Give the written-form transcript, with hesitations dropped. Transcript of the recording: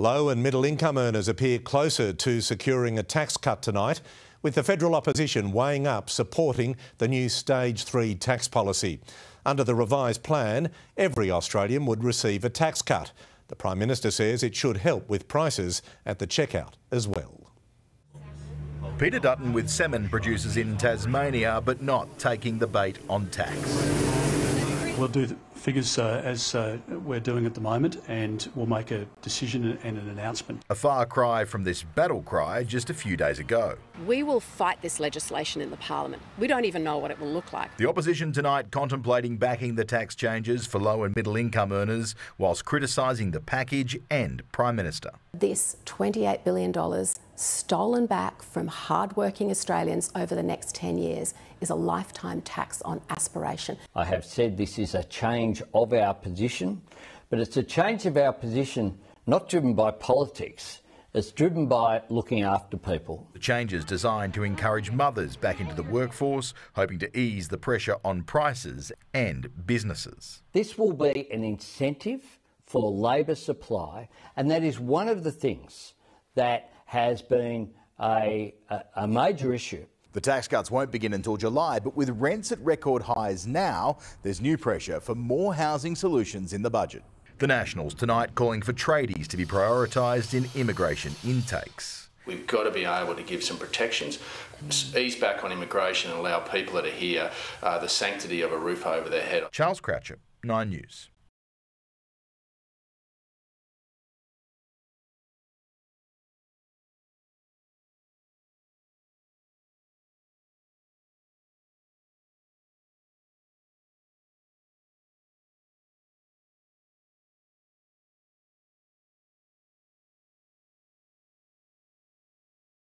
Low and middle income earners appear closer to securing a tax cut tonight, with the federal opposition weighing up supporting the new Stage 3 tax policy. Under the revised plan, every Australian would receive a tax cut. The Prime Minister says it should help with prices at the checkout as well. Peter Dutton with salmon producers in Tasmania, but not taking the bait on tax. We'll do the figures as we're doing at the moment, and we'll make a decision and an announcement. A far cry from this battle cry just a few days ago. We will fight this legislation in the Parliament. We don't even know what it will look like. The opposition tonight contemplating backing the tax changes for low and middle income earners, whilst criticising the package and Prime Minister. This $28 billion stolen back from hard-working Australians over the next 10 years is a lifetime tax on aspiration. I have said this is a change of our position, but it's a change of our position not driven by politics, it's driven by looking after people. The change is designed to encourage mothers back into the workforce, hoping to ease the pressure on prices and businesses. This will be an incentive for labour supply, and that is one of the things that has been a major issue. The tax cuts won't begin until July, but with rents at record highs now, there's new pressure for more housing solutions in the budget. The Nationals tonight calling for tradies to be prioritised in immigration intakes. We've got to be able to give some protections, ease back on immigration and allow people that are here the sanctity of a roof over their head. Charles Croucher, 9 News.